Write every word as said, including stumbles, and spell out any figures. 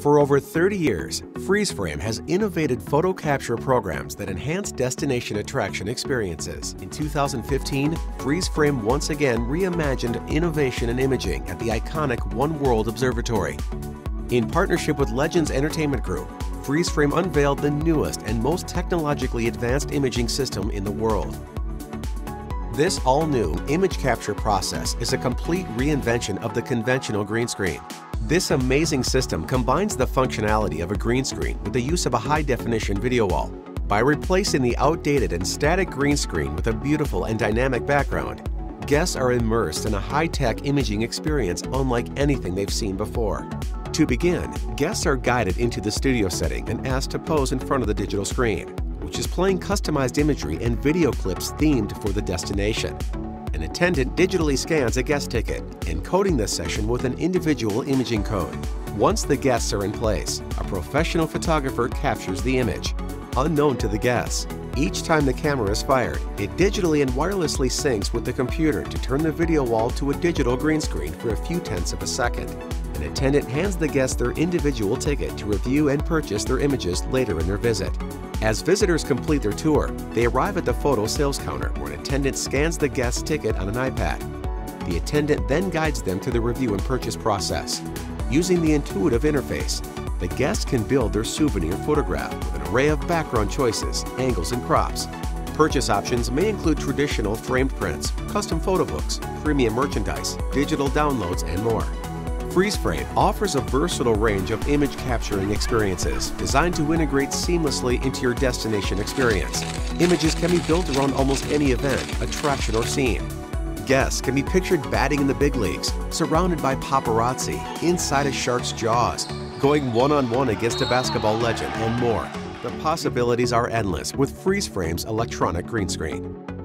For over thirty years, Freeze Frame has innovated photo capture programs that enhance destination attraction experiences. In two thousand fifteen, Freeze Frame once again reimagined innovation in imaging at the iconic One World Observatory. In partnership with Legends Entertainment Group, Freeze Frame unveiled the newest and most technologically advanced imaging system in the world. This all-new image capture process is a complete reinvention of the conventional green screen. This amazing system combines the functionality of a green screen with the use of a high-definition video wall. By replacing the outdated and static green screen with a beautiful and dynamic background, guests are immersed in a high-tech imaging experience unlike anything they've seen before. To begin, guests are guided into the studio setting and asked to pose in front of the digital screen, which is playing customized imagery and video clips themed for the destination. An attendant digitally scans a guest ticket, encoding this session with an individual imaging code. Once the guests are in place, a professional photographer captures the image, unknown to the guests. Each time the camera is fired, it digitally and wirelessly syncs with the computer to turn the video wall to a digital green screen for a few tenths of a second. An attendant hands the guest their individual ticket to review and purchase their images later in their visit. As visitors complete their tour, they arrive at the photo sales counter where an attendant scans the guest's ticket on an iPad. The attendant then guides them to the review and purchase process. Using the intuitive interface, the guests can build their souvenir photograph with an array of background choices, angles, and crops. Purchase options may include traditional framed prints, custom photo books, premium merchandise, digital downloads, and more. Freeze Frame offers a versatile range of image capturing experiences designed to integrate seamlessly into your destination experience. Images can be built around almost any event, attraction, or scene. Guests can be pictured batting in the big leagues, surrounded by paparazzi, inside a shark's jaws, going one-on-one against a basketball legend, and more. The possibilities are endless with Freeze Frame's electronic green screen.